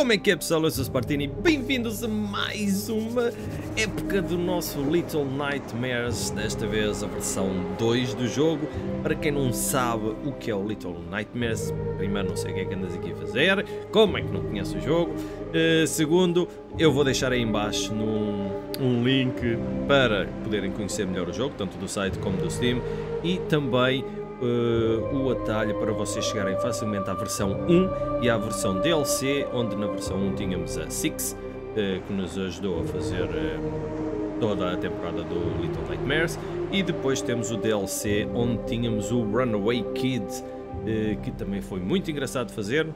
Como é que é, pessoal? Eu sou o Spartini, bem-vindos a mais uma época do nosso Little Nightmares, desta vez a versão 2 do jogo. Para quem não sabe o que é o Little Nightmares, primeiro, não sei o que é que andas aqui a fazer, como é que não conheces o jogo. Segundo, eu vou deixar aí em baixo um link para poderem conhecer melhor o jogo, tanto do site como do Steam, e também o atalho para vocês chegarem facilmente à versão 1 e à versão DLC, onde na versão 1 tínhamos a Six, que nos ajudou a fazer toda a temporada do Little Nightmares, e depois temos o DLC, onde tínhamos o Runaway Kid, que também foi muito engraçado fazer.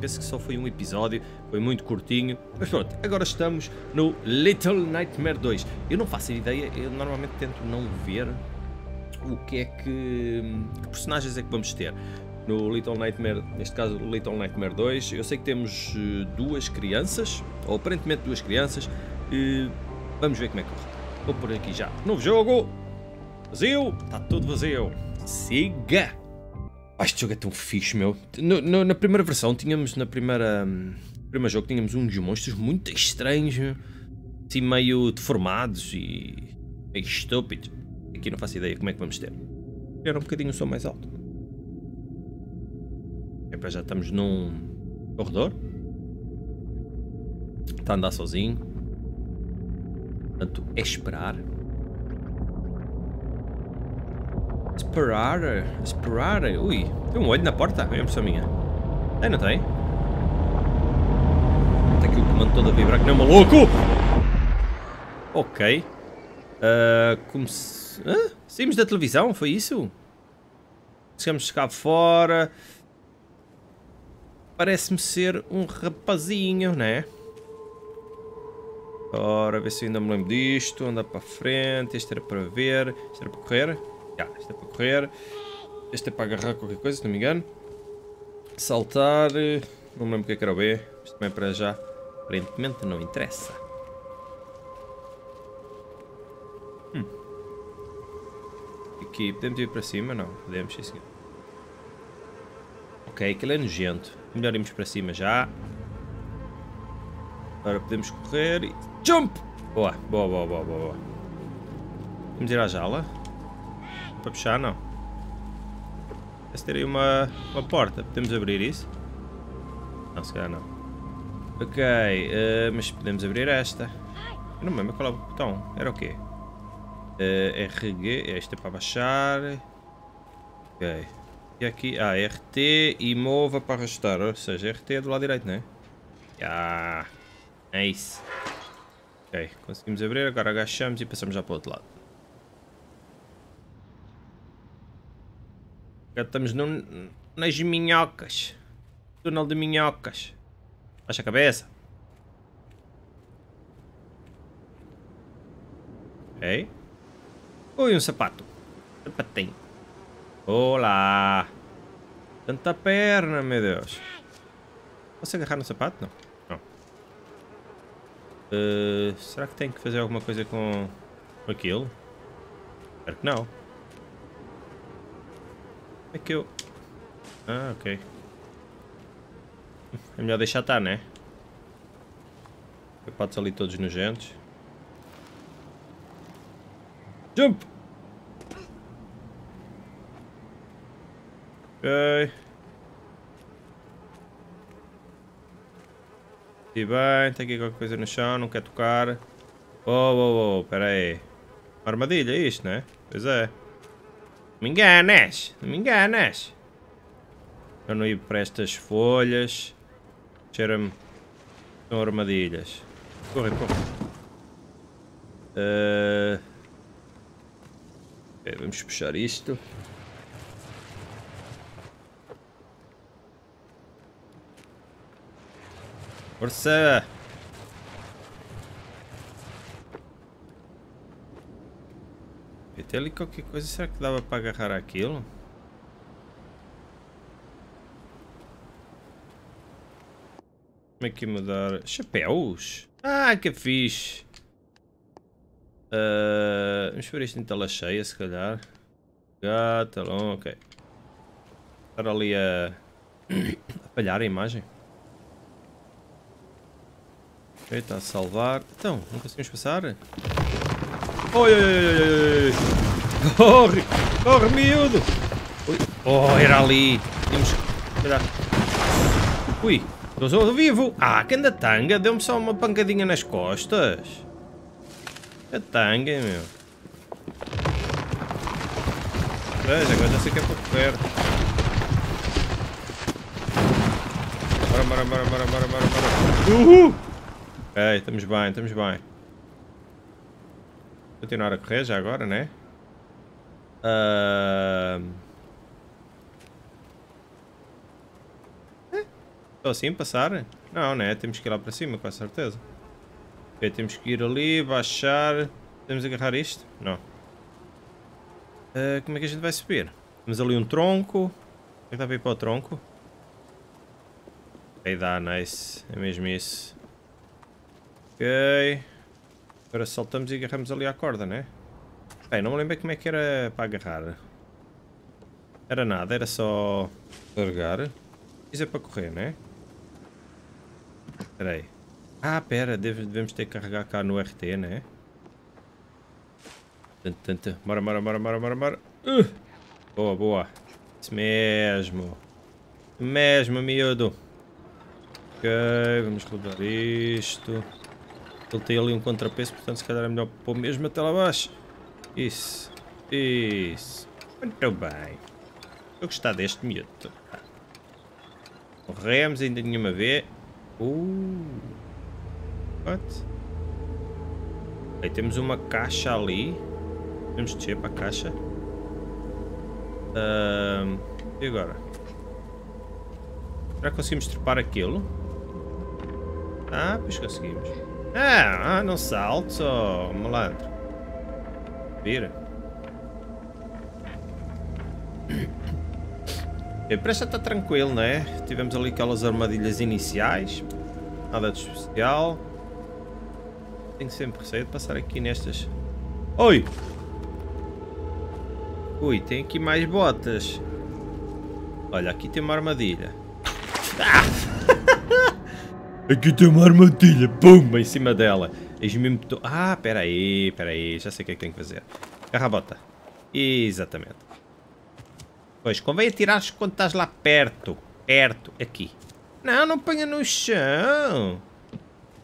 Penso que só foi um episódio, foi muito curtinho, mas pronto, agora estamos no Little Nightmares 2. Eu não faço ideia, eu normalmente tento não ver o que é que personagens é que vamos ter no Little Nightmare, neste caso o Little Nightmare 2. Eu sei que temos duas crianças, ou aparentemente duas crianças, e vamos ver como é que corre. Vou por aqui já. Novo jogo! Vazio! Está tudo vazio! Siga! Ah, este jogo é tão fixe, meu! Na primeira versão tínhamos, no primeiro jogo tínhamos uns monstros muito estranhos, assim meio deformados e meio estúpidos. Aqui não faço ideia como é que vamos ter. Era um bocadinho o som mais alto. Epa, já estamos num corredor. Está a andar sozinho. Portanto, é esperar. Esperar. Ui, tem um olho na porta. É impressão minha. Tem, não tem? Está aqui o comando todo a vibrar que não é maluco. Ok. Saímos da televisão, foi isso? Chegamos cá fora. Parece-me ser um rapazinho, né? Ora, ver se ainda me lembro disto. Andar para frente. Este era para ver. Este era para correr. Já, este é para correr. Este é para agarrar qualquer coisa, se não me engano. Saltar. Não me lembro o que é que era o B. Isto também é para já. Aparentemente não interessa. Aqui, podemos ir para cima? Não, podemos, sim senhor. Ok, aquilo é nojento. Melhor irmos para cima já. Agora podemos correr e... Jump! Boa. Vamos ir à jaula? Para puxar, não. Parece ter aí uma porta. Podemos abrir isso? Não, se calhar não. Ok, mas podemos abrir esta. Eu não me lembro qual é o botão. Era o quê? RG, esta é para baixar. Ok. E aqui, RT e mova para arrastar. Ou seja, RT é do lado direito, não é? Ah, é isso. Ok, conseguimos abrir. Agora agachamos e passamos já para o outro lado. Agora estamos nas minhocas. Túnel de minhocas. Baixa a cabeça. Ok. Oi, um sapato. Sapatinho. Olá. Tanta perna, meu Deus. Posso agarrar no sapato? Não. Será que tenho que fazer alguma coisa com aquilo? Espero que não. É que eu... Ah, ok. É melhor deixar estar, né? Sapatos ali todos nojentos. Jump! Ok. E bem, tem aqui qualquer coisa no chão, não quer tocar. Pera aí. Uma armadilha é isto, né? Pois é. Não me enganas! Eu não ia para estas folhas. Cheira-me. São armadilhas. Corre. Vamos puxar isto. Força! E tem ali qualquer coisa. Será que dava para agarrar aquilo? Como é que ia mudar? Chapéus! Ah, que fixe! Vamos ver isto em tela cheia, se calhar. Talão, ok. Estar ali a falhar a imagem. Ok, está a salvar. Então, não conseguimos passar? Oi, oi, oi, oi. Corre! Corre, miúdo! Ui. Oh, era ali! Tínhamos que... Era... Ui! Estou vivo! Ah, que anda tanga! Deu-me só uma pancadinha nas costas! A tanga, meu! Veja, agora já sei que é pouco perto! Bora, bora, bora, bora, bora, bora. Uhul! Ok, estamos bem, estamos bem. Continuar a correr já agora, né? Estou assim, passar? Não, né? Temos que ir lá para cima, com certeza. Ok, temos que ir ali, baixar. Podemos agarrar isto? Não. Como é que a gente vai subir? Temos ali um tronco. Como é que dá para ir para o tronco? Aí dá, nice. É mesmo isso. Ok. Agora saltamos e agarramos ali à corda, né? Ok, não me lembro como é que era para agarrar. Era nada, era só largar. Isso é para correr, né? Espera aí. Ah, pera, devemos ter que carregar cá no RT, né? Bora, bora, bora, bora, bora, bora. Boa, boa. Isso mesmo. Mesmo, miúdo. Ok, vamos rodar isto. Ele tem ali um contrapeso, portanto se calhar é melhor pôr mesmo até lá abaixo. Isso, isso. Muito bem. Eu gostei deste miúdo. Corremos ainda nenhuma vez. What? Aí temos uma caixa ali. Vamos descer para a caixa. E agora? Será que conseguimos trepar aquilo? Ah, pois conseguimos. Ah, não salto, oh, malandro. Vira. Parece que está tranquilo, né? Tivemos ali aquelas armadilhas iniciais. Nada de especial. Tenho sempre receio de passar aqui nestas. Oi! Ui, tem aqui mais botas. Olha, aqui tem uma armadilha. Ah! Aqui tem uma armadilha, pumba, em cima dela. Ah, espera aí, já sei o que é que tenho que fazer. Agarra a bota. Exatamente. Pois, convém atirar-se quando estás lá perto. Perto, aqui. Não, não ponha no chão.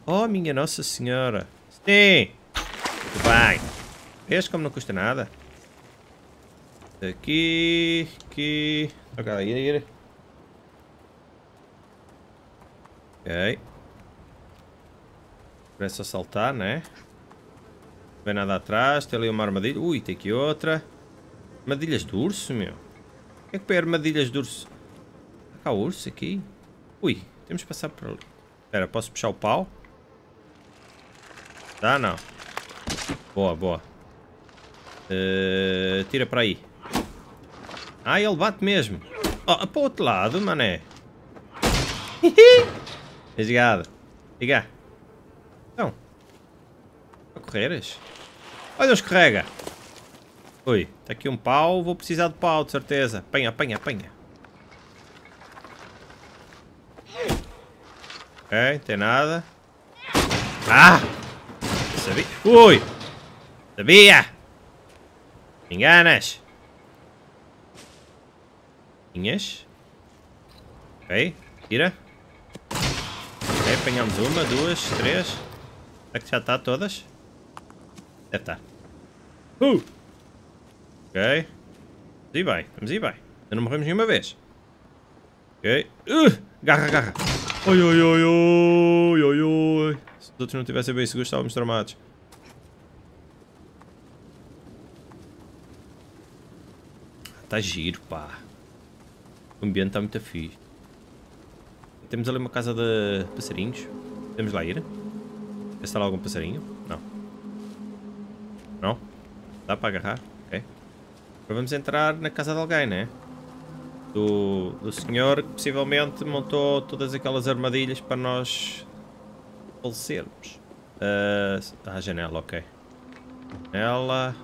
Oh, minha Nossa Senhora. Sim. Muito bem. Vês como não custa nada? Aqui, aqui. Ok, ir. Ok. Parece só saltar, né? Não vem nada atrás, tem ali uma armadilha. Ui, tem aqui outra. Armadilhas de urso, meu. O que é que põe armadilhas de urso? Há cá urso aqui? Ui, temos que passar por ali. Espera, posso puxar o pau? Dá, não. Boa, boa. Tira para aí. Ah, ele bate mesmo. Oh, para o outro lado, mané. Desligado. Liga. Então. A correres? Olha, escorrega. Ui, está aqui um pau. Vou precisar de pau, de certeza. Apanha, apanha, apanha. Ok, não tem nada. Ah! Sabia. Ui! Sabia! Me enganas. Minhas. Ok, tira. Ok, apanhamos uma, duas, três. Será que já está todas? Deve estar. Ok. Vamos ir bem, vamos ir bem. Ainda não morremos nenhuma vez. Ok. Garra, garra. Oi, oi, oi, oi, oi, oi. Se os outros não tivessem bem seguros, estávamos tramados. Está giro, pá. O ambiente está muito fixe. Temos ali uma casa de passarinhos. Podemos lá ir? Está lá algum passarinho? Não. Não? Dá para agarrar? Ok. Agora vamos entrar na casa de alguém, né? Do senhor que possivelmente montou todas aquelas armadilhas para nós falecermos. A janela, ok. Janela.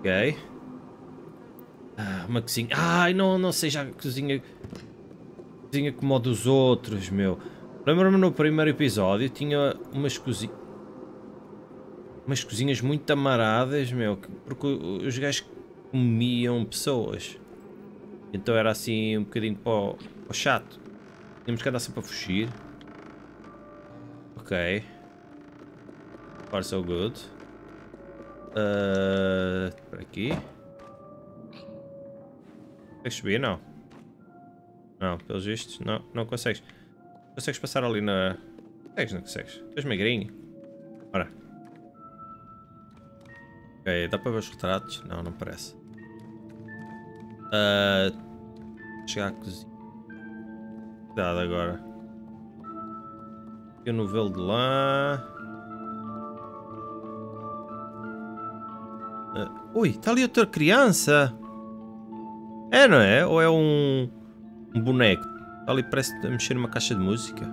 Ok. Ah, uma cozinha. Ai, não seja a cozinha como a dos outros, meu. Lembro-me no primeiro episódio tinha umas cozinhas muito amaradas, meu, porque os gajos comiam pessoas. Então era assim um bocadinho para o chato. Tínhamos que andar sempre a fugir. Ok. Far so good. Por aqui. Consegues subir? Não. Não, pelos vistos. Não, não consegues. Consegues passar ali na... Consegues, não consegues? Tu és magrinho. Ora. Ok, dá para ver os retratos? Não, não parece. Chegar à cozinha. Cuidado agora. Aqui o novelo de lá. Ui, está ali outra criança. É, não é? Ou é um boneco? Está ali, parece a mexer numa caixa de música.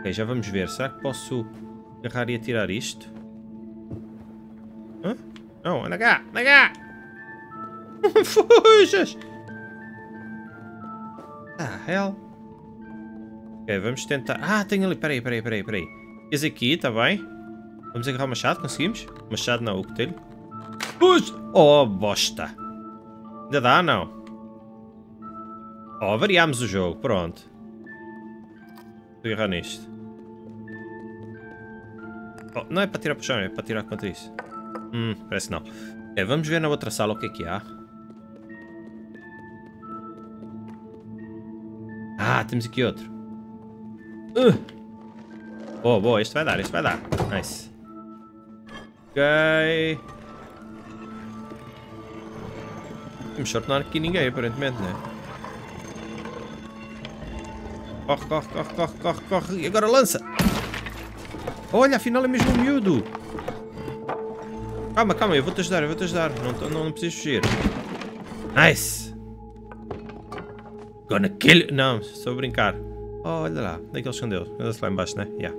Ok, já vamos ver. Será que posso agarrar e atirar isto? Hã? Não, anda cá, anda cá! Fujas! Ah, hell! Ok, vamos tentar... Ah, tem ali... Peraí, peraí, peraí, peraí. Esse aqui, está bem? Vamos agarrar o machado, conseguimos? Machado não, o cotelho. Puxa! Oh, bosta! Ainda dá, não? Oh, variámos o jogo, pronto. Vou agarrar nisto. Oh, não é para tirar para o chão, é para tirar contra isso. Parece que não. É, vamos ver na outra sala o que é que há. Ah, temos aqui outro. Boa, boa, este vai dar, este vai dar. Nice. Ok. Temos sorte não há aqui ninguém, aparentemente, né? Corre, corre, corre, corre, corre, corre. E agora lança! Olha, afinal é mesmo um miúdo! Calma, calma, eu vou-te ajudar, eu vou-te ajudar. Não preciso fugir. Nice! Gonna kill you! Não, estou a brincar. Oh, olha lá, onde é que ele escondeu? Anda-se lá embaixo, né? Yeah.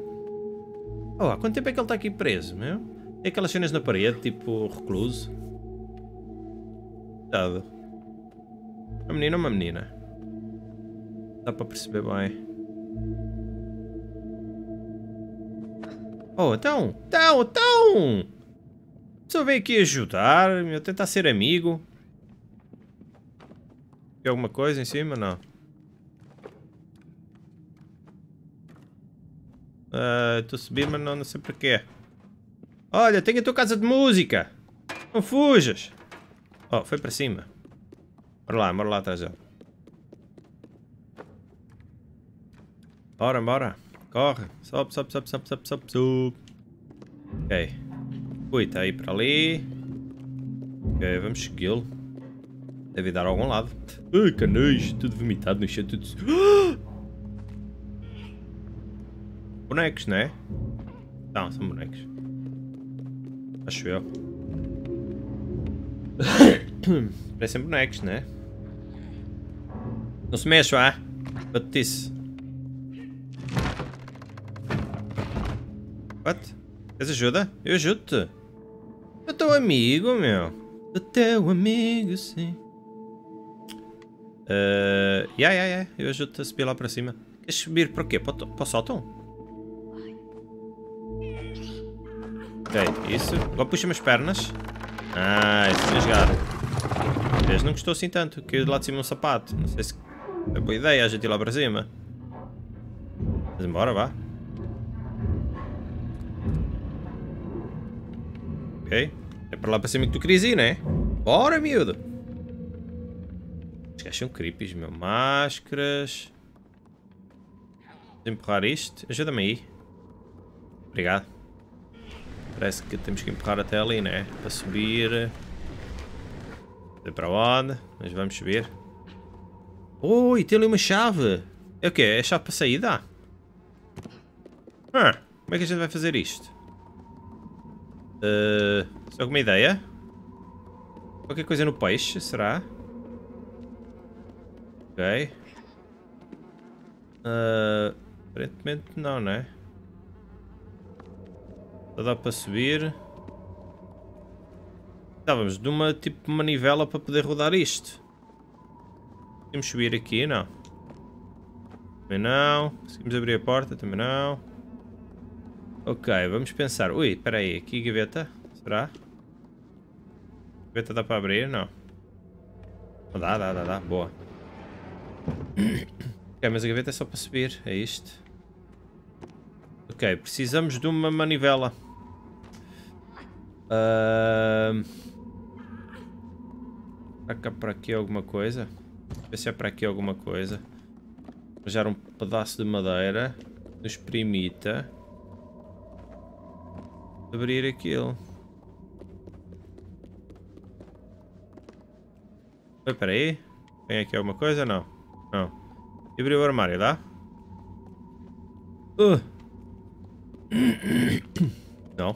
Oh, há quanto tempo é que ele está aqui preso, meu? Tem aquelas cenas na parede, tipo recluso. Cuidado. Uma menina ou uma menina? Dá para perceber bem. Oh, então! Então, então! Só vem aqui ajudar, meu, tentar ser amigo. Tem alguma coisa em cima? Não. Estou a subir, mas não sei porquê. Olha, tenho a tua casa de música. Não fujas. Oh, foi para cima. Bora lá atrás dela. Bora, bora. Corre. Sobe, sobe, sobe, sobe, sobe, sobe, sobe. Ok. Ui, está aí para ali. Ok, vamos segui-lo. Deve dar a algum lado. Ai, canais. Tudo vomitado no chão. Tudo... bonecos, não é? Não, são bonecos. Acho eu. Parecem bonecos, não é? Não se mexe, ah! Bate-se. What? Queres ajuda? Eu ajudo-te. Eu teu amigo, meu. Eu teu amigo, sim. Yeah. Eu ajudo-te a subir lá para cima. Queres subir para o quê? Para o sótão? Ok, isso. Agora puxa-me as pernas. Ah, isso é jogado. Mas não gostou assim tanto. Caiu de lá de cima um sapato. Não sei se é boa ideia a gente ir lá para cima. Mas embora, vá. Ok. É para lá para cima que tu querias ir, não é? Bora, miúdo! Os gajos são creepies, meu. Máscaras. Vou empurrar isto. Ajuda-me aí. Obrigado. Parece que temos que empurrar até ali, né? Para subir. Não sei para onde, mas vamos subir. Ui, tem ali uma chave. É o quê? É a chave para saída? Ah, como é que a gente vai fazer isto? Tens alguma ideia? Qualquer coisa no peixe, será? Ok. Aparentemente não, né? Só dá para subir. Estávamos de uma tipo manivela para poder rodar isto. Temos que subir aqui, não. Também não. Conseguimos abrir a porta? Também não. Ok, vamos pensar. Ui, espera aí. Aqui gaveta? Será? Gaveta dá para abrir? Não. Dá. Boa. Ok, mas a gaveta é só para subir. É isto. Ok, precisamos de uma manivela. Será que há para aqui alguma coisa? Deixa eu ver se há para aqui alguma coisa. Arranjar um pedaço de madeira nos permita abrir aquilo. Oi, peraí. Tem aqui alguma coisa? Não. Não. E abrir o armário, dá? Não.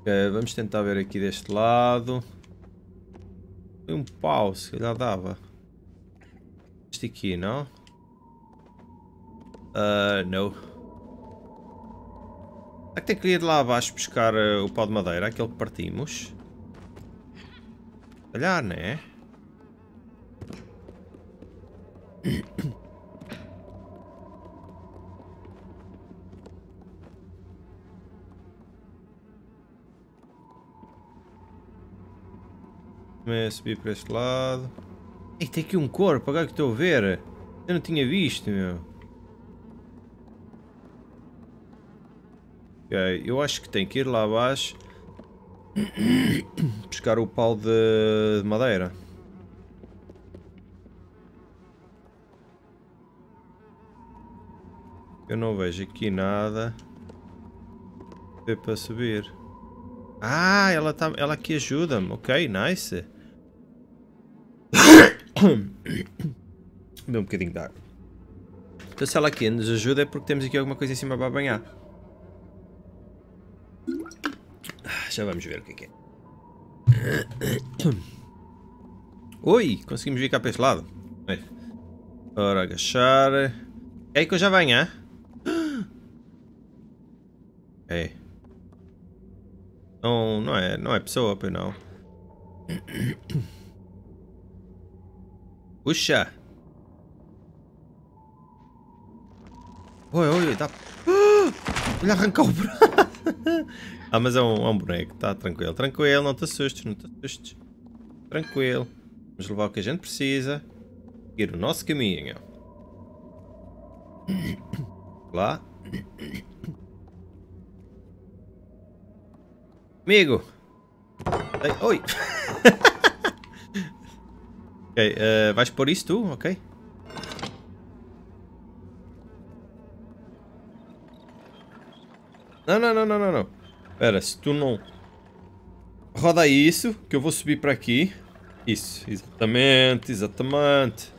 Okay, vamos tentar ver aqui deste lado. Foi um pau, se calhar dava. Este aqui, não? Não. Será que tem que ir lá abaixo buscar o pau de madeira, aquele que partimos? Se calhar, né? Subir para este lado. E tem aqui um corpo, agora que estou a ver. Eu não tinha visto, meu. Ok, eu acho que tem que ir lá abaixo buscar o pau de madeira. Eu não vejo aqui nada. É para subir. Ah, ela aqui ajuda-me. Ok, nice. Deu um bocadinho de água. Então se ela aqui nos ajuda é porque temos aqui alguma coisa em cima para banhar. Já vamos ver o que é. Oi, conseguimos vir cá para este lado. Ora, agachar. É aí que eu já venho, hein? Ok. Não, não é pessoa, pois não. Puxa! Oi, tá. Ele arrancou o braço! Ah, mas é um boneco, tá tranquilo, tranquilo, não te assustes. Tranquilo. Vamos levar o que a gente precisa. Seguir o nosso caminho. Lá. Amigo! Ei, oi! Ok, vais pôr isso tu? Ok. Não. Espera, se tu não... Roda isso, que eu vou subir para aqui. Isso, exatamente.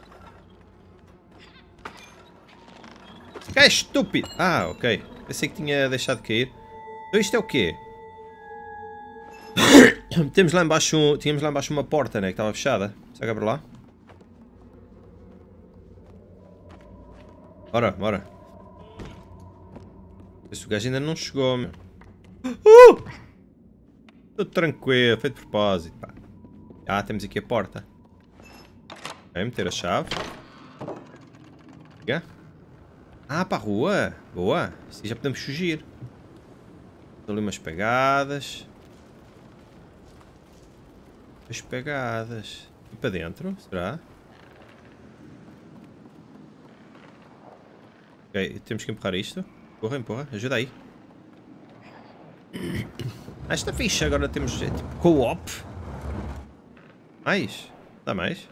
Que estúpido! Ah, ok. Pensei que tinha deixado cair. Então isto é o quê? Tínhamos lá embaixo uma porta, né? Que estava fechada. Será que é para lá? Bora. Esse gajo ainda não chegou, meu. Tudo tranquilo, feito de propósito, pá. Ah, temos aqui a porta. Vai meter a chave. Liga. Ah, para a rua. Boa. Assim já podemos fugir. Dou ali umas pegadas. E para dentro, será? Ok, temos que empurrar isto. Empurra, ajuda aí. Ah, está fixe, agora temos jeito. Co-op. Mais? Dá mais?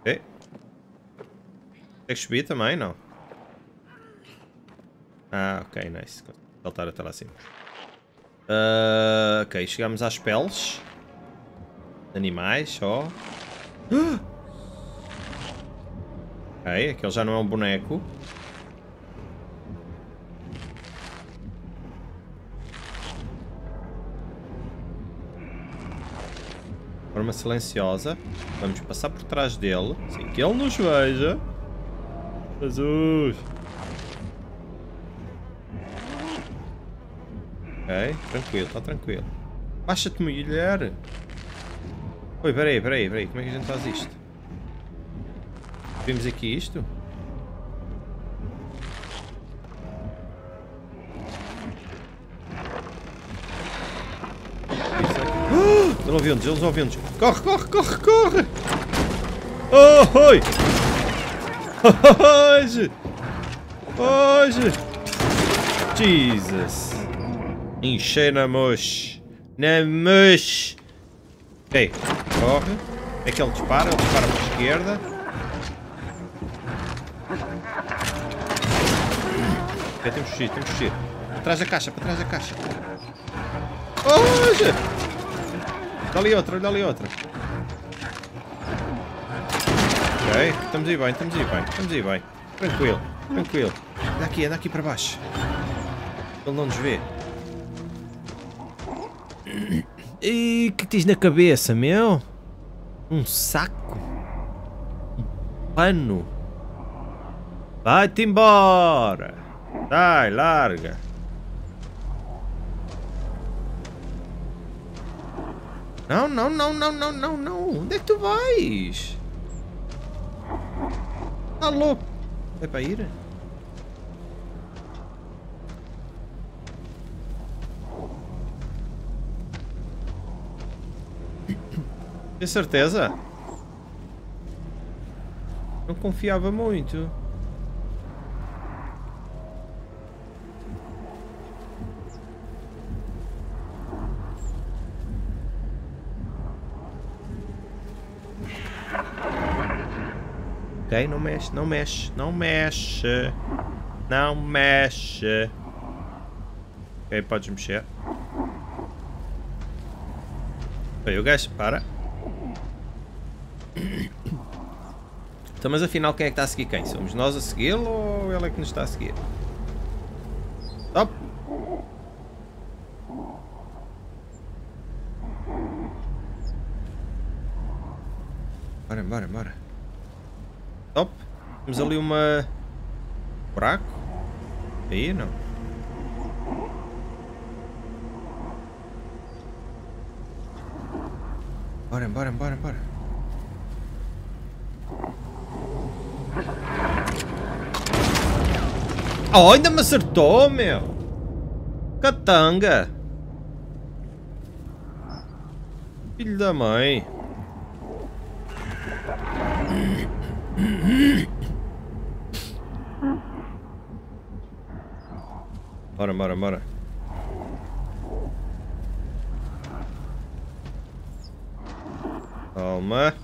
Ok. Tem que subir também, não? Ah, ok, nice. Saltar até lá acima. Ok, chegámos às peles. Animais, só. Ok, aquele já não é um boneco. Forma silenciosa. Vamos passar por trás dele, sem que ele nos veja. Jesus! Ok, tranquilo, está tranquilo. Baixa-te, mulher! Oi, peraí, como é que a gente faz isto? Vimos aqui isto? Eles ouviam-nos. Corre! Oh, oi! Hoje! Jesus! Enchei na moche! Ok, corre! É que ele dispara para a esquerda. Ok, temos que fugir. Para trás da caixa! Hoje! Olha ali outra. Ok, estamos aí bem. Tranquilo. Anda aqui para baixo. Ele não nos vê. E que tens na cabeça, meu? Um saco? Um pano? Vai-te embora! Sai, larga! Não. Onde é que tu vais? Tá louco? É para ir? Tem certeza? Não confiava muito. Ok, não mexe. Ok, podes mexer. Bem, o gajo para. Então, mas afinal, quem é que está a seguir quem? Somos nós a segui-lo ou ele é que nos está a seguir? Stop! Bora. Stop! Temos ali uma... buraco? Aí não. Bora. Oh, ainda me acertou, meu! Catanga! Filho da mãe! Bora. Calma.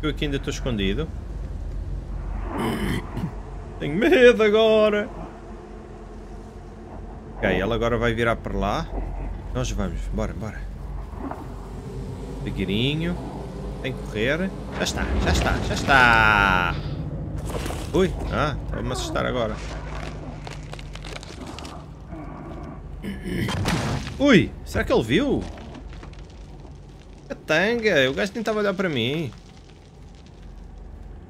Eu aqui ainda estou escondido. Tenho medo agora. Ok, ela agora vai virar para lá. Nós vamos, bora. Devagarinho. Tem que correr. Já está. Ui, estava-me a assustar agora. Ui, será que ele viu? Catanga, o gajo tentava olhar para mim.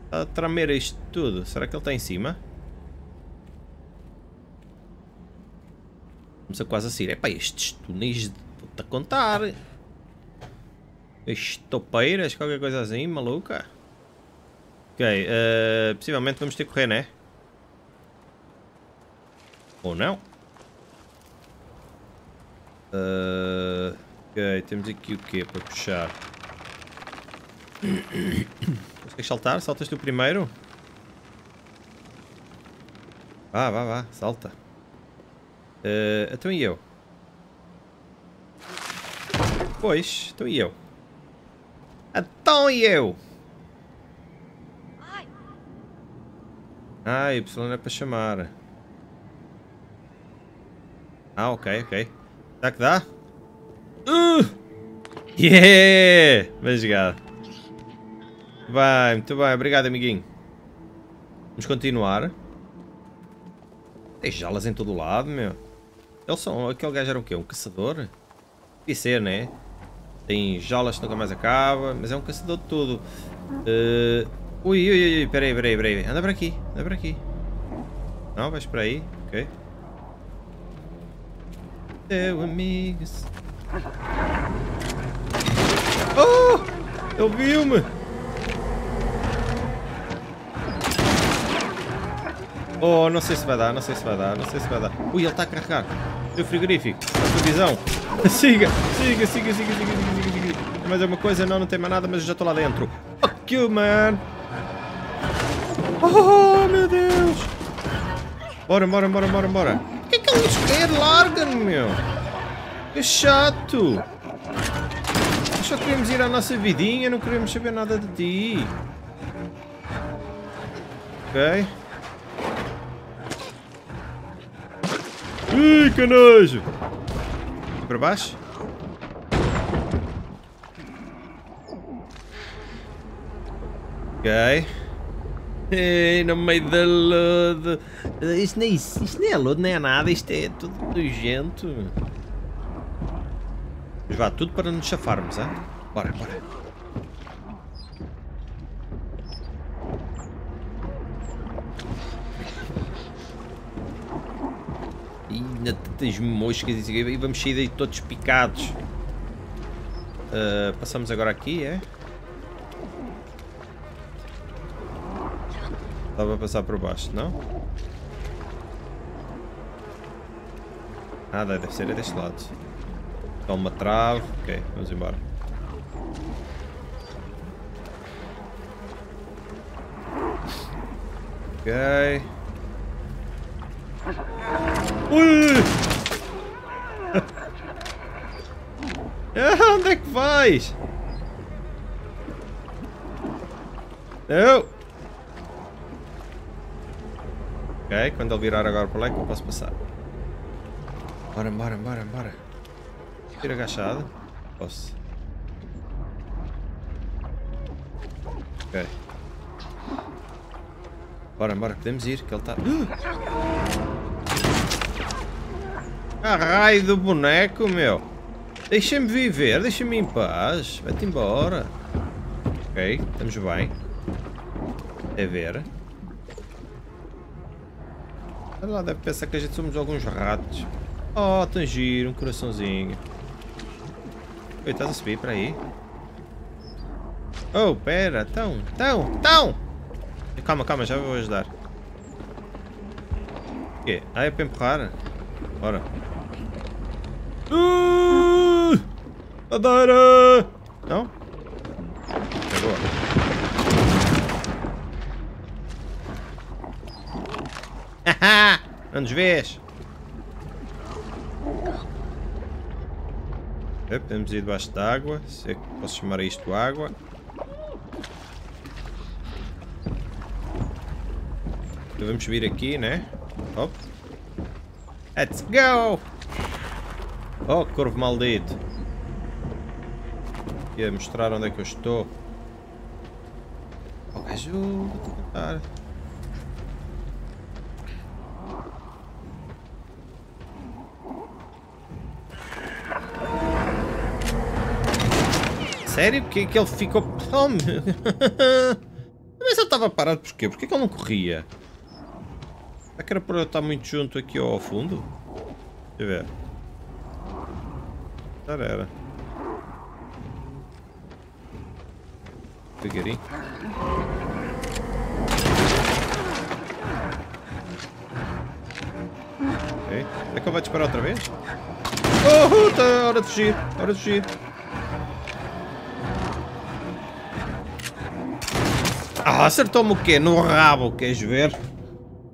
Está a tremer isto tudo. Será que ele está em cima? Começa quase a sair. Epá, estes túneis... Vou-te a contar. Estopeiras, qualquer coisa assim, maluca. Ok, possivelmente vamos ter que correr, né? Ou não? Ok, temos aqui o quê para puxar? Consegues saltar? Saltas tu primeiro? Vá, salta. Então e eu? Pois, então e eu? Ah, Y não é para chamar. Ah, ok. Será que dá? Yeah! Bem jogado. Vai, muito bem, obrigado, amiguinho. Vamos continuar. Tem jalas em todo o lado, meu. Aquele gajo era o quê? Um caçador? Devia ser, né? Tem jaulas que nunca mais acaba, mas é um caçador de tudo. Ui, peraí. Anda por aqui, Não, vais para aí, ok. Teu amigos. Oh! Ele viu-me! Oh, não sei se vai dar. Ui, ele está a carregar. Teu frigorífico, a tua visão. Siga. Tem mais alguma coisa? Não, não tem mais nada, mas eu já estou lá dentro. Fuck you, man! Oh, meu Deus! Bora. O que é que ele quer? Larga-me, meu! Que chato! Nós só queremos ir à nossa vidinha, não queremos saber nada de ti. Ok. Ih, que nojo! Para baixo? Ok. Ei, no meio da lodo. Isto nem é lodo, nem é nada. Isto é tudo nojento. Mas vá, tudo para nos chafarmos, hein? Bora. Ainda tens moscas e vamos sair daí todos picados. Passamos agora aqui, é? Estava a passar por baixo, não? Nada, deve ser deste lado. Dá uma trave, ok, vamos embora. Ok. Onde é que vais? Não! Ok, quando ele virar agora para lá é que eu posso passar. Bora. Tira agachado. Posso. Ok. Bora, podemos ir, que ele está... Ah, raio do boneco, meu! Deixa-me viver, deixa-me em paz. Vai-te embora. Ok, estamos bem. É ver. Olha lá, deve pensar que a gente somos alguns ratos. Oh, tão giro, um coraçãozinho. Oi, estás a subir para aí? Oh, pera, tão! Calma, já vou ajudar. O quê? Ah, é para empurrar? Bora. Adoro! Não? Chegou. Haha! Não nos vês! Okay, podemos ir debaixo de água. Se é que posso chamar isto água. Então vamos subir aqui, né? Top. Let's go! Oh, corvo maldito! Ia mostrar onde é que eu estou. Oh, gajo, vou tentar. Sério? Porque é que ele ficou... Oh, meu... Mas ele estava parado porquê? Porque é que ele não corria? Será que era por eu estar muito junto aqui ao fundo? Deixa eu ver. Já era. Pegarinho. Ok. Será que ele vai disparar outra vez? Oh, tá hora de fugir. Ah, acertou-me o quê? No rabo, queres ver?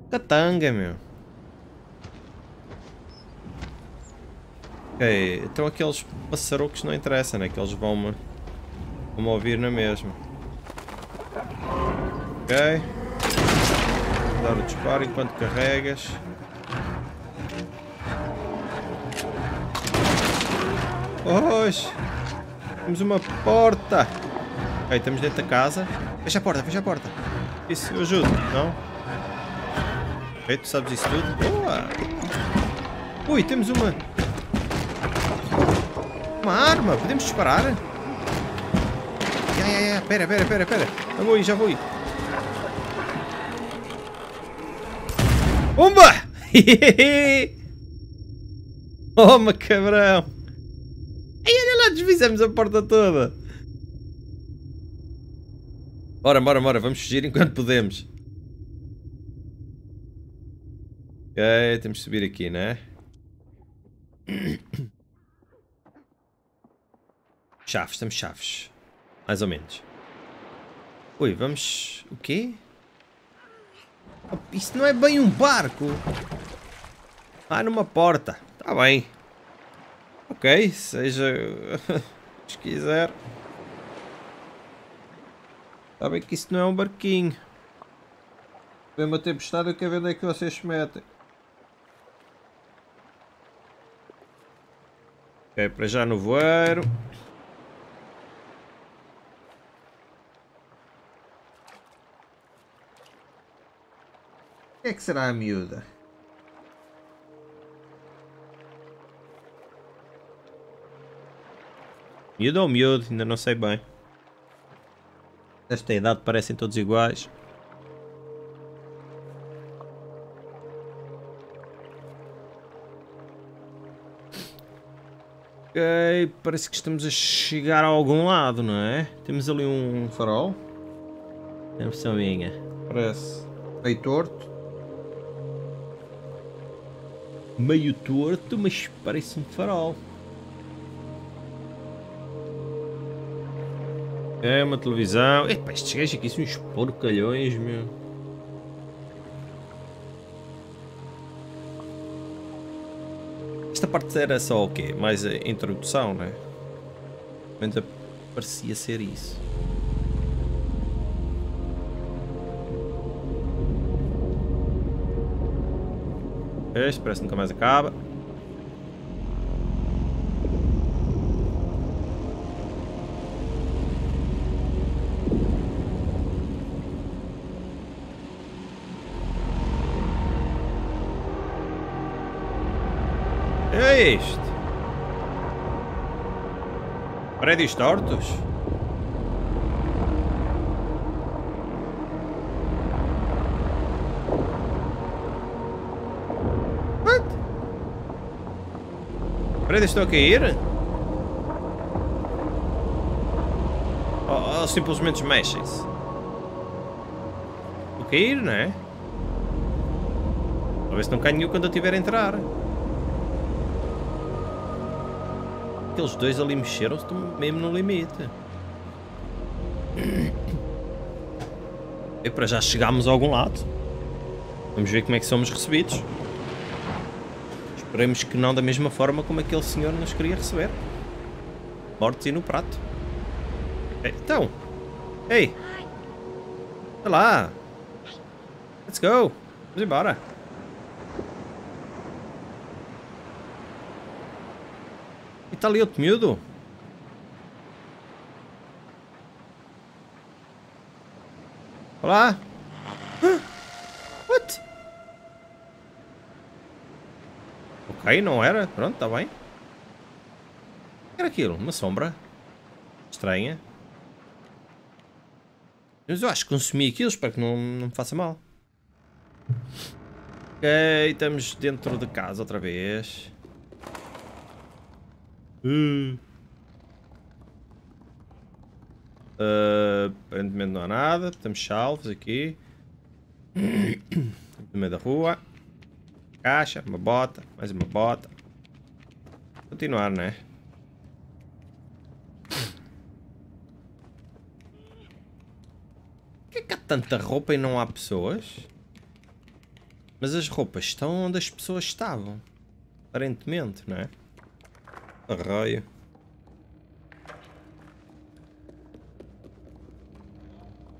Catanga, meu. Ok, então aqueles passarocos não interessam, né? Que eles vão-me ouvir na mesma. Ok. Vou dar o disparo enquanto carregas. Oxe! Temos uma porta! Ok, estamos dentro da casa. Fecha a porta! Isso eu ajudo, não? Ok, tu sabes isso tudo? Boa! Ui, temos uma... uma arma. Podemos disparar? Pera. Já vou aí. Umba! Toma, cabrão! Aí, olha lá, desvisamos a porta toda! Bora, vamos fugir enquanto podemos. Ok, temos de subir aqui, né? Chaves, estamos chaves. Mais ou menos. Ui, vamos... o quê? Isso não é bem um barco. Ah, numa porta. Tá bem. Ok, seja... se quiser. Tá bem que isso não é um barquinho. Vem uma tempestade, eu quero ver onde é que vocês se metem. Ok, para já no voeiro. O que é que será a miúda? Miúda ou miúdo? Ainda não sei bem. Nesta idade parecem todos iguais. Ok, parece que estamos a chegar a algum lado, não é? Temos ali um farol. É uma versão minha. Parece meio torto. Meio torto, mas parece um farol. É uma televisão. Epá, estes gajos aqui são uns porcalhões, meu. Esta parte era só o quê? Mais a introdução, né? Ainda parecia ser isso. Este parece que nunca mais acaba. É este. Prédios tortos. Estou a cair? Ou simplesmente mexem-se? Estou a cair, não é? Talvez não caia nenhum quando eu tiver a entrar. Aqueles dois ali mexeram-se, estão mesmo no limite. E para já chegámos a algum lado. Vamos ver como é que somos recebidos. Esperemos que não da mesma forma como aquele senhor nos queria receber. Mortos e no prato. Então. Ei. Olha lá. Let's go. Vamos embora. E está ali outro miúdo. Olá. Aí não era? Pronto, está bem. O que era aquilo? Uma sombra? Estranha. Mas eu acho que consumi aquilo, espero que não me faça mal. Ok, estamos dentro de casa outra vez. Aparentemente não há nada, estamos salvos aqui. No meio da rua. Caixa, uma bota, mais uma bota. Continuar, né? Por que é que há tanta roupa e não há pessoas? Mas as roupas estão onde as pessoas estavam. Aparentemente, não é? Arraio.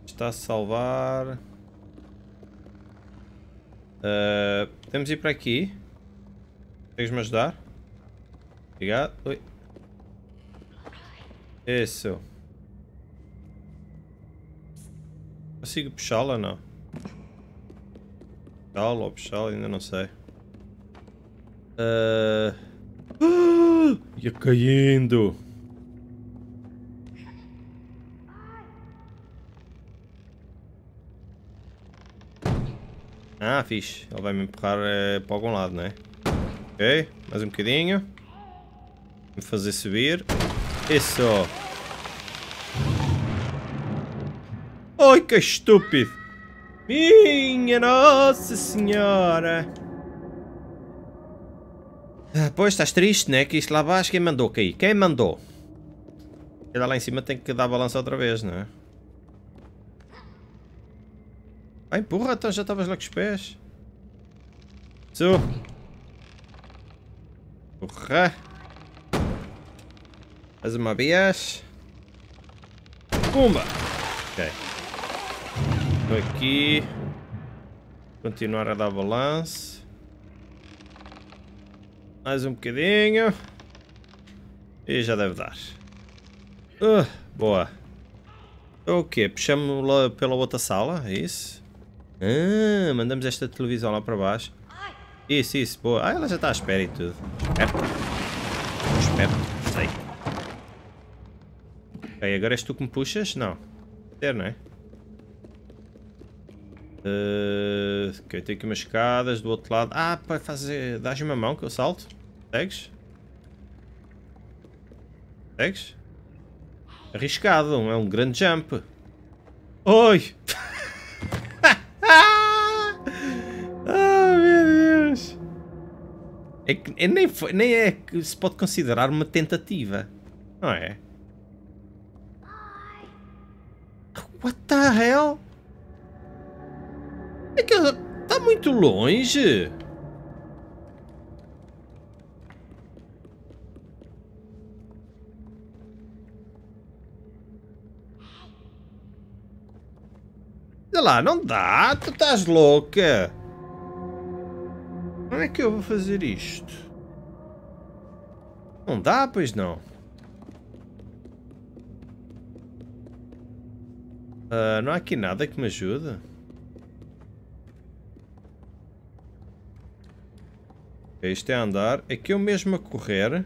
Está a salvar... podemos ir para aqui. Consegues-me ajudar? Obrigado. Ui. Isso. Consigo puxá-la ou não? Puxá-la ou puxá-la, ainda não sei. Ia caindo. Ah, fixe. Ele vai me empurrar para algum lado, não é? Ok, mais um bocadinho. Vou fazer subir. Isso. Ai, que estúpido. Minha Nossa Senhora. Ah, pois, estás triste, né? Que isto lá baixo, quem mandou cair? Quem mandou? Ele lá em cima tem que dar balança outra vez, não é? Ah, empurra, então já estavas lá com os pés. Su. Empurra. Faz uma vez. Pumba. Ok. Estou aqui. Continuar a dar balanço. Mais um bocadinho. E já deve dar. Boa. Então o quê? Puxamos lá pela outra sala, é isso? Ah, mandamos esta televisão lá para baixo. Isso, isso, boa. Ah, ela já está à espera e tudo. Esperto. Esperto, sei. Ok, agora és tu que me puxas? Não. Não é? Ok, tem aqui umas escadas do outro lado. Ah, para fazer. Dás-me uma mão que eu salto. Segues? Segues? Arriscado, é um grande jump. Oi! É que nem, foi, nem é que se pode considerar uma tentativa, não é? What the hell? É que está muito longe. Sei lá, não dá, tu estás louca. Como é que eu vou fazer isto? Não dá, pois não. Não há aqui nada que me ajude. Isto é a andar. É que eu mesmo a correr.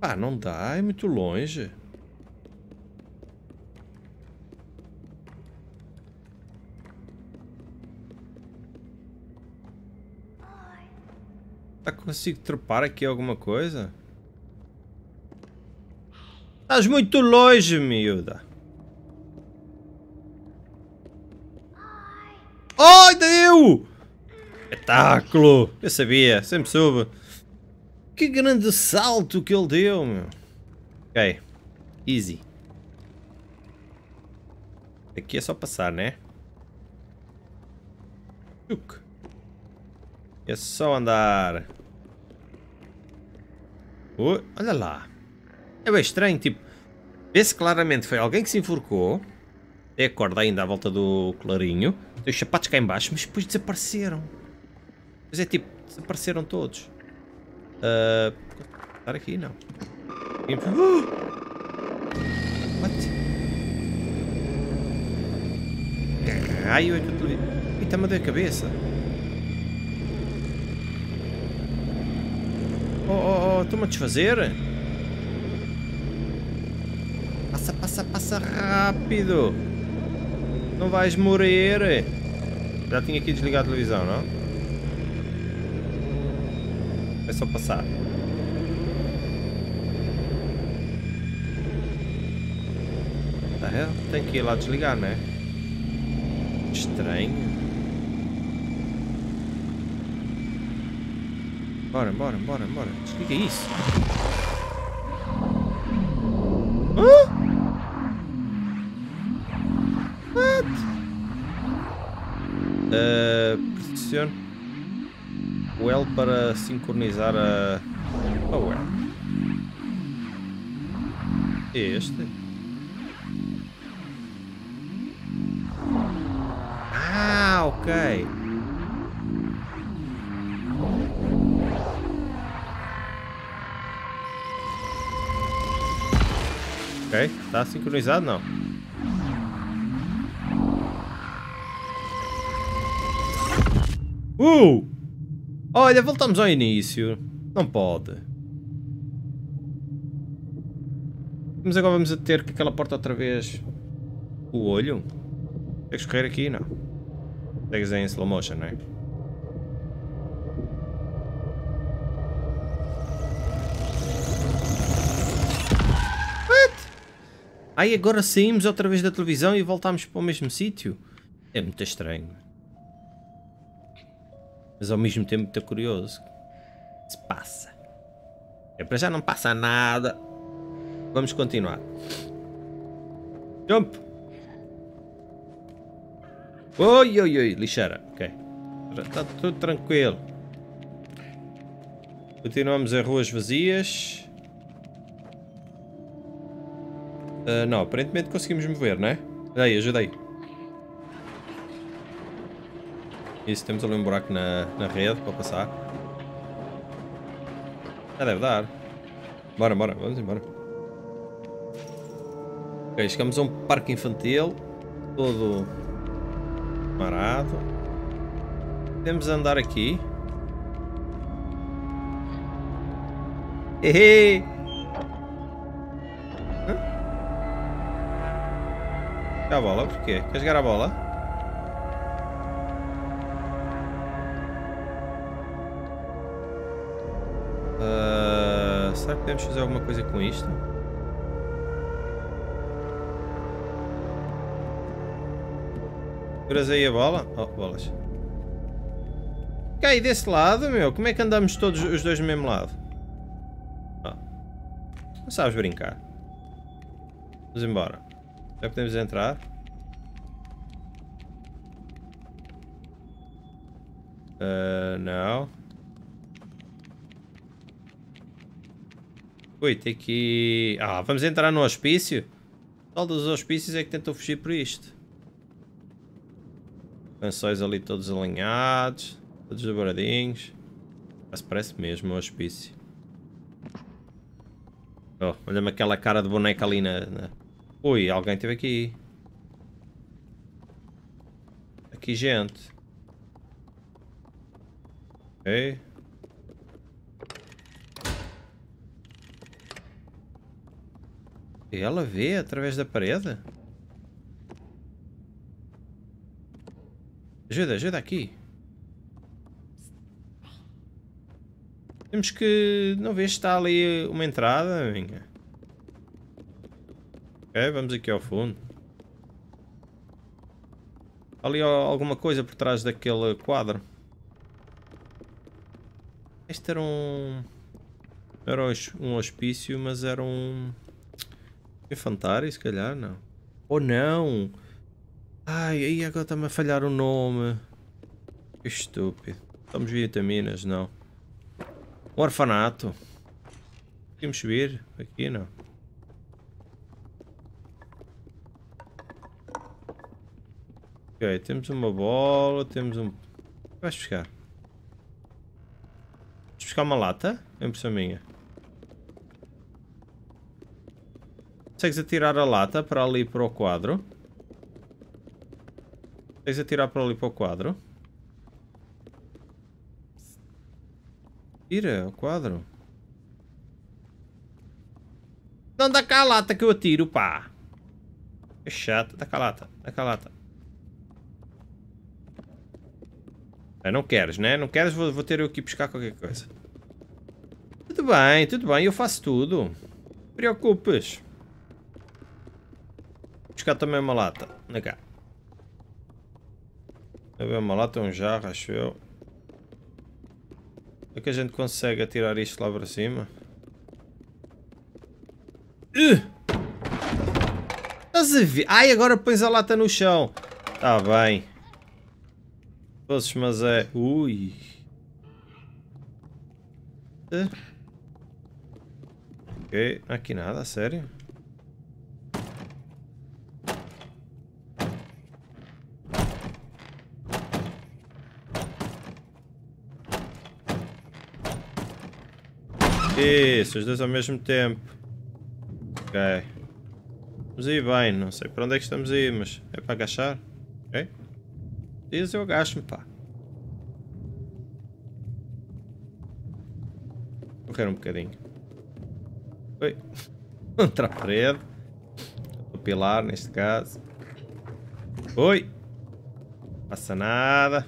Ah, não dá. É muito longe. Consigo trepar aqui alguma coisa? Estás muito longe, miúda. Ai, deu! Espetáculo! Eu sabia, sempre soube. Que grande salto que ele deu, meu. Ok, easy. Aqui é só passar, né? É só andar. Olha lá. É bem estranho, tipo... Vê-se claramente foi alguém que se enforcou. Tem a corda ainda à volta do colarinho. Tem os sapatos cá em baixo, mas depois desapareceram. Pois é, tipo, desapareceram todos. Estar aqui, não. What? Raio é que eu tô... Ih, está-me a dar a cabeça. Oh, estou-me a desfazer. Passa, passa, passa rápido. Não vais morrer. Já tinha aqui desligado a televisão, não? É só passar. Tá, tem que ir lá desligar, não é? Estranho. Bora, bora, bora, bora. Desliga isso. Hã? What? Pressione o L para sincronizar a... Oh, well. Este? Ah, ok. Ok, está sincronizado, não? Olha, voltamos ao início. Não pode. Mas agora vamos a ter que aquela porta outra vez. O olho? Consegues correr aqui? Não. Consegues em slow motion, não é? Ai, agora saímos outra vez da televisão e voltámos para o mesmo sítio? É muito estranho. Mas ao mesmo tempo muito curioso. Se passa. É para já não passa nada. Vamos continuar. Jump! Oi, oi, oi, lixeira. Ok. Está tudo tranquilo. Continuamos a ruas vazias. Não, aparentemente conseguimos mover, não é? Daí, ajudei. Isso, temos ali um buraco na rede para passar. Já deve dar. Bora, bora, vamos embora. Ok, chegamos a um parque infantil. Todo marado. Podemos andar aqui. Hehe! A bola, porquê? Quer jogar a bola? Será que podemos fazer alguma coisa com isto? Seguras aí a bola? Oh, bolas. Ok, desse lado, meu. Como é que andamos todos os dois do mesmo lado? Oh. Não sabes brincar. Vamos embora. Já podemos entrar. Não. Ui, tem que... Ah, vamos entrar no hospício? Todos os hospícios é que tentam fugir por isto. Lençóis ali todos alinhados. Todos dobradinhos. Mas parece mesmo um hospício. Oh, olha-me aquela cara de boneca ali na... Ui, alguém esteve aqui. Aqui, gente. Ok. E ela vê através da parede? Ajuda, ajuda aqui. Temos que... Não vês se está ali uma entrada, minha. Ok, vamos aqui ao fundo. Ali alguma coisa por trás daquele quadro. Este era um... Não era um hospício, mas era um... Infantário, se calhar, não. Ou não! Ai, aí agora está-me a falhar o nome. Que estúpido. Estamos vitaminas, não. Um orfanato. Podemos subir? Aqui não. Ok, temos uma bola, temos um... Vais buscar? Vais buscar uma lata? É impressão minha. Consegues atirar a lata para ali para o quadro? Consegues atirar para ali para o quadro? Tira o quadro. Não, dá cá a lata que eu atiro, pá! É chato, dá cá a lata, dá cá a lata. Não queres, né? Não queres, vou ter eu aqui buscar qualquer coisa. Tudo bem, eu faço tudo. Não te preocupes. Vou buscar também uma lata. Olha cá. Uma lata, um jarro, acho eu. É que a gente consegue atirar isto lá para cima. Estás a ver? Ai, agora pões a lata no chão. Tá bem. Mas é... Ui... Ok, aqui nada, a sério? Isso, os dois ao mesmo tempo. Ok. Vamos aí bem, não sei para onde é que estamos aí, mas é para agachar? Ok. Diz eu agacho-me, pá. Correr um bocadinho. Oi. Contra a parede. O pilar, neste caso. Oi! Não passa nada.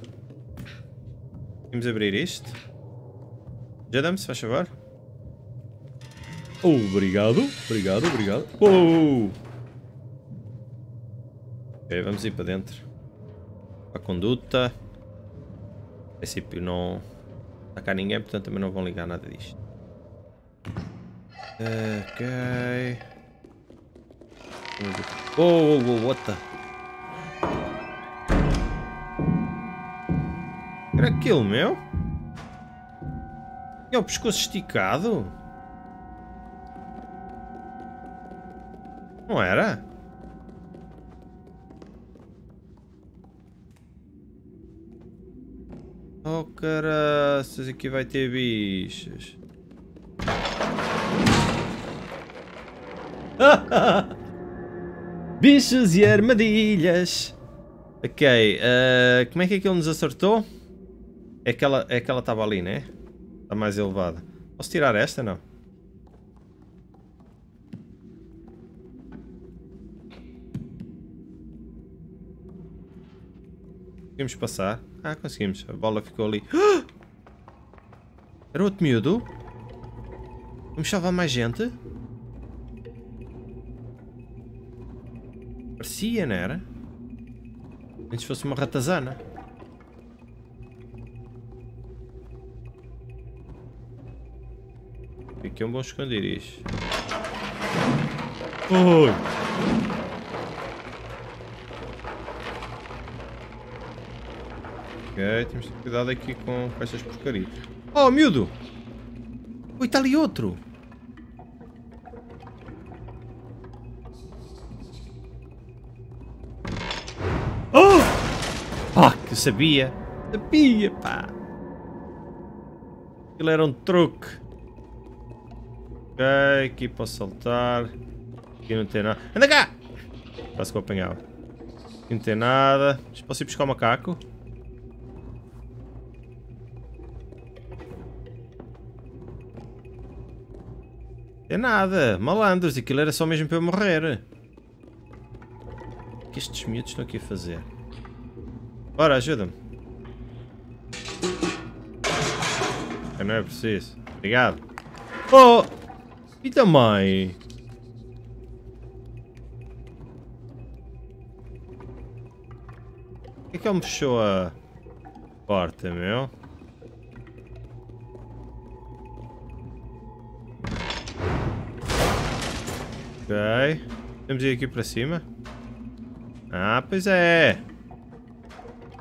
Vamos abrir isto. Já dá-me, se faz favor. Obrigado, obrigado, obrigado. Oh! Ok, vamos ir para dentro. Para a conduta. No princípio não está cá ninguém, portanto também não vão ligar nada disto. Ok. Oh, oh, oh, what the... Era aquilo, meu? É o pescoço esticado? Não era? Oh, caraças, aqui vai ter bichos. Bichos e armadilhas. Ok, como é que aquilo nos acertou? É que ela estava ali, né? Está mais elevada. Posso tirar esta, não? Conseguimos passar? Ah, conseguimos. A bola ficou ali. Ah! Era outro miúdo? Vamos salvar mais gente? Parecia, não era? Antes fosse uma ratazana. Aqui é um bom esconderijo. Oi! Ok, temos que ter cuidado aqui com essas porcarias. Oh, miúdo! Oi, está ali outro! Oh! Pá, que eu sabia! Sabia, pá! Aquilo era um truque. Ok, aqui posso saltar. Aqui não tem nada. Anda cá! Parece que eu apanhava. Aqui não tem nada. Posso ir buscar o macaco? Não tem nada. Malandros, aquilo era só mesmo para eu morrer. O que estes miúdos estão aqui a fazer? Bora, ajuda-me. Não é preciso. Obrigado. Oh! E também... Por que é que ele me fechou a porta, meu? Ok. Temos ir aqui para cima. Ah, pois é.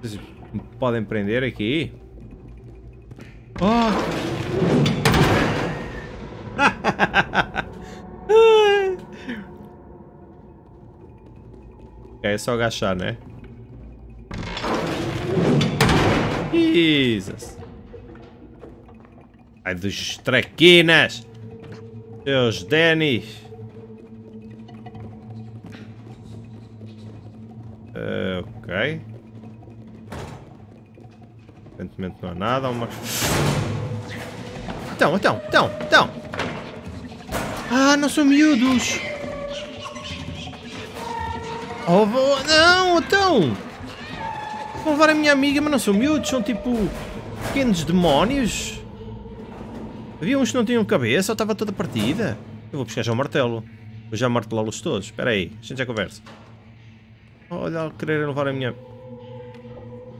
Vocês me podem prender aqui? Oh! É só agachar, né? Jesus! Ai dos traquinas! Deus, Denis! Ok. Aparentemente não há nada, há uma... Então! Ah, não são miúdos! Oh, não, então! Vou levar a minha amiga, mas não são miúdos, são tipo... pequenos demónios. Havia uns que não tinham cabeça, ou estava toda partida. Eu vou buscar já o martelo. Vou já martelá-los todos, espera aí, a gente já conversa. Olha, querer levar a minha...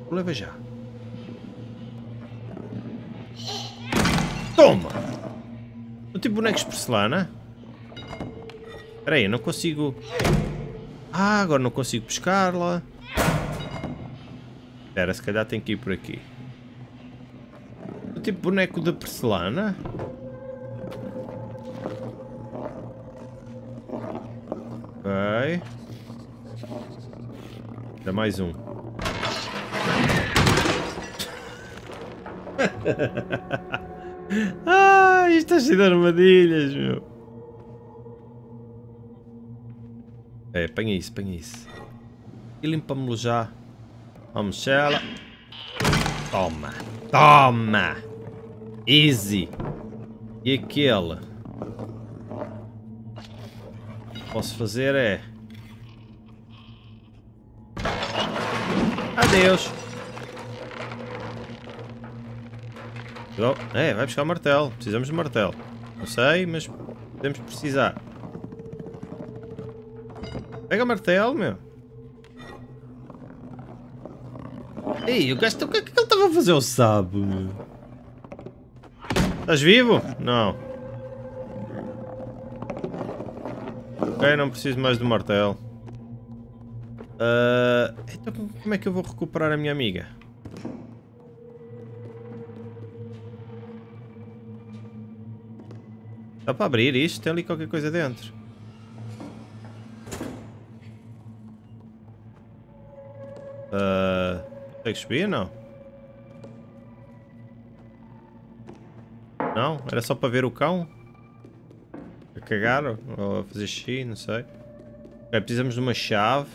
Vou levar já. Toma! Não tem bonecos de porcelana? Espera aí, não consigo... Ah, agora não consigo pescá-la. Espera, se calhar tem que ir por aqui. Não tem boneco de porcelana? Ok. Dá mais um. Ah, isto está cheio de armadilhas, meu. É, apanha isso, apanha isso. E limpa-me-lo já. Vamos, Shella. Toma, toma. Easy. E aquele? posso fazer é... Adeus! É, vai buscar o martelo. Precisamos de martelo. Não sei, mas podemos precisar. Pega o martelo, meu. Ei, o gajo, o que é que ele estava a fazer? O sábio, meu. Estás vivo? Não. Ok, não preciso mais do martelo. Então como é que eu vou recuperar a minha amiga? Dá para abrir isto? Tem ali qualquer coisa dentro. Tem que subir, não? Não? Era só para ver o cão? A cagar? Ou a fazer xixi? Não sei. Ok, precisamos de uma chave.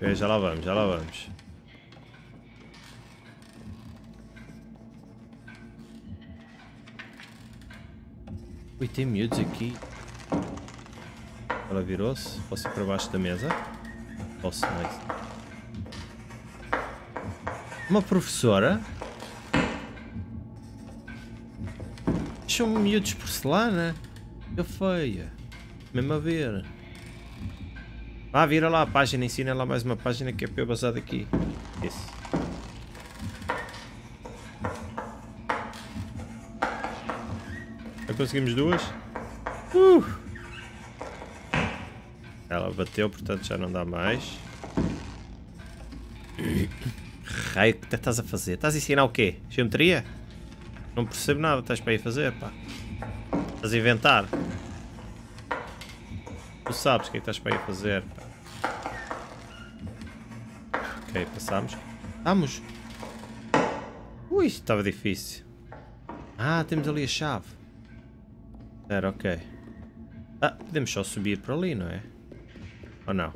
Ok, já lá vamos, já lá vamos. Ui, tem miúdos aqui. Ela virou-se. Posso ir para baixo da mesa? Posso, mas... Uma professora? São miúdos porcelana? Que feia. Mesmo a ver. Ah, vira lá a página, ensina lá mais uma página que é para eu basar daqui. Isso. Já conseguimos duas. Ela bateu, portanto já não dá mais. Raio, o que estás a fazer? Estás a ensinar o quê? Geometria? Não percebo nada, estás para ir fazer, pá. Estás a inventar. Tu sabes o que é que estás para ir fazer, pá. Ok, passamos. Vamos! Ui, estava difícil. Ah, temos ali a chave. Era ok. Ah, podemos só subir por ali, não é? Ou não?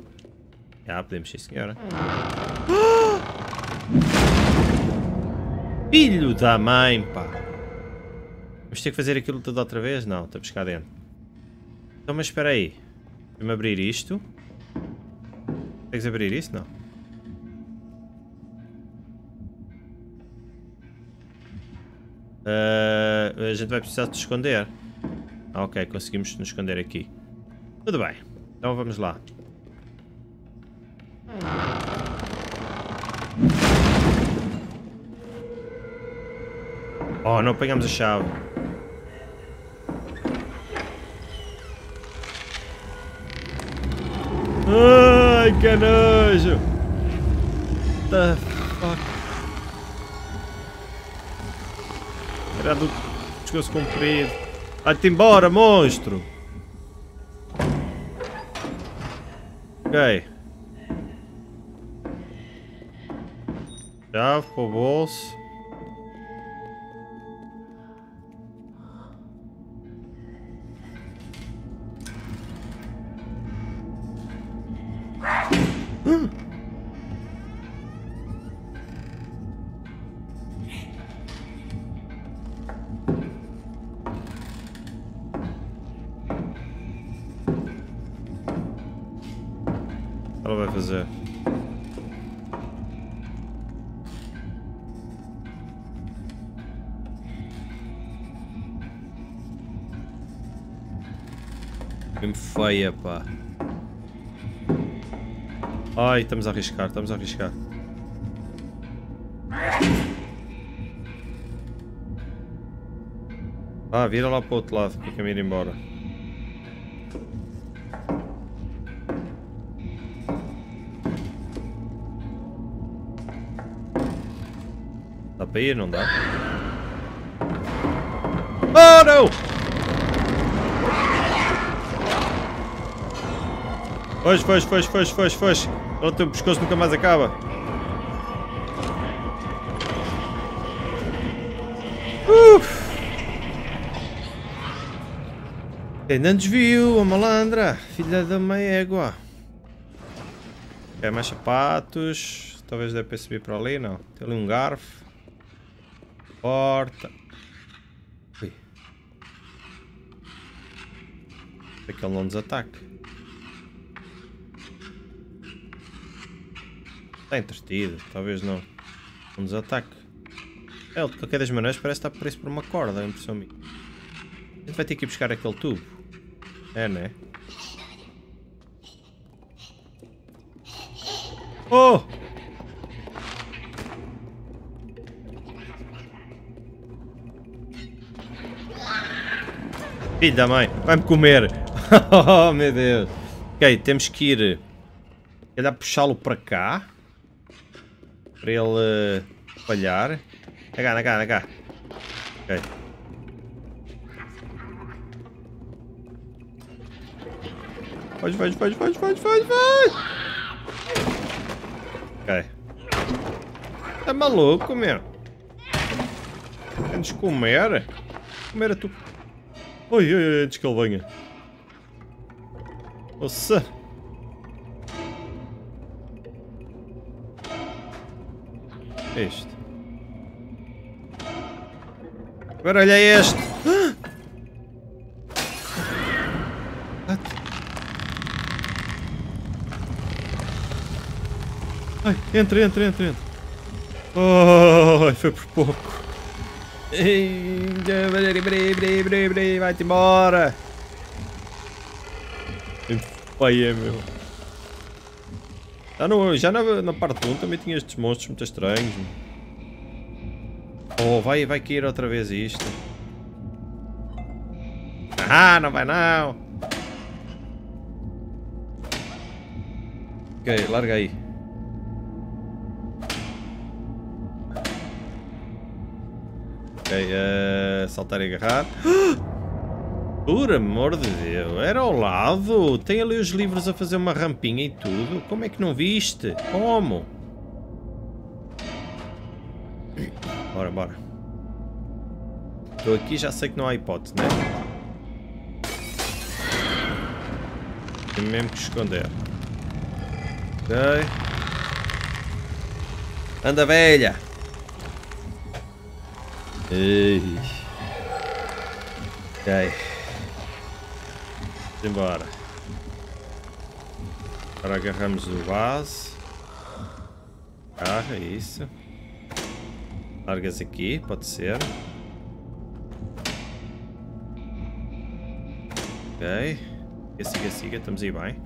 Ah, podemos, sim senhora. Ah! Filho da mãe, pá! Vamos ter que fazer aquilo tudo outra vez? Não, estamos cá dentro. Então, mas espera aí. Vamos abrir isto. Tens de abrir isto? Não. A gente vai precisar de esconder. Ah, ok, conseguimos nos esconder aqui. Tudo bem. Então vamos lá. Oh, não apanhamos a chave. Ai, que nojo! What the fuck? Era do pescoço comprido. Vai-te embora, monstro! Ok. Chave para o bolso. Ela vai fazer. Bem feia, pá. Ai, estamos a arriscar, estamos a arriscar. Ah, vira lá para o outro lado, porque eu me ir embora. Dá para ir, não dá? Oh, não! Foge, foge, foge, foge, foge, foge. O teu pescoço nunca mais acaba. Quem não desviou, a malandra, filha da mãe égua. Ok, mais sapatos. Talvez dê para subir para ali, não. Tem ali um garfo. Porta. Ui. Para que ele não nos ataque. Está entretido, talvez não. Não nos ataque. Ele, de qualquer das maneiras, parece estar preso por uma corda, é a impressão minha. A gente vai ter que ir buscar aquele tubo. É, né? Oh! Filho da mãe, vai-me comer! Oh, meu Deus! Ok, temos que ir... Se calhar puxá-lo para cá. Para ele... falhar. Na cá. Ok. Vai. Ok. Tá maluco, meu? Queres comer? Comer a tu... Oi, antes que ele venha. Nossa. Este. Agora olha este! Ah! Ai, entra! Oh, foi por pouco! Vai-te embora! Pai é meu! Já na parte 1 também tinha estes monstros muito estranhos. Oh, vai cair outra vez isto. Ah, não vai não. Ok, larga aí. Ok, saltar e agarrar. Por amor de Deus, era ao lado. Tem ali os livros a fazer uma rampinha e tudo. Como é que não viste? Como? Bora. Estou aqui, já sei que não há hipótese, né? Tem mesmo que esconder. Ok. Anda, velha! Ei. Ok. Vamos embora. Agora agarramos o vaso. Agarra, isso. Largas aqui, pode ser. Ok. Siga, estamos aí bem.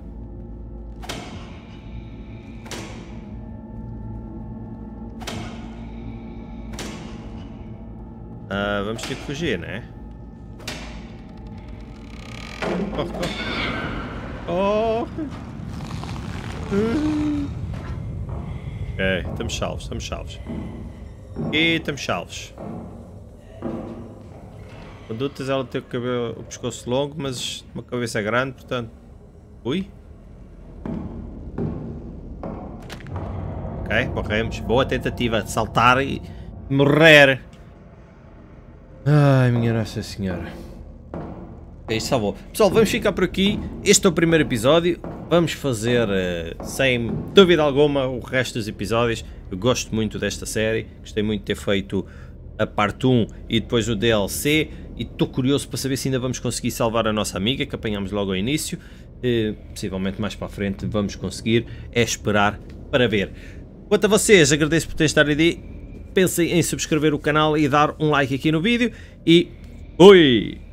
Vamos ter que fugir, né? Corre. Ok, estamos salvos. E estamos salvos. Condutas, ela tem o pescoço longo, mas uma cabeça grande, portanto... Ui! Ok, morremos. Boa tentativa de saltar e morrer. Ai, minha Nossa Senhora. É isto, salvou. Pessoal, vamos ficar por aqui. Este é o primeiro episódio. Vamos fazer, sem dúvida alguma, o resto dos episódios. Eu gosto muito desta série, gostei muito de ter feito a parte 1 e depois o DLC, e estou curioso para saber se ainda vamos conseguir salvar a nossa amiga, que apanhámos logo ao início, possivelmente mais para a frente vamos conseguir, é esperar para ver. Quanto a vocês, agradeço por terem estado aí, pensem em subscrever o canal e dar um like aqui no vídeo, e fui!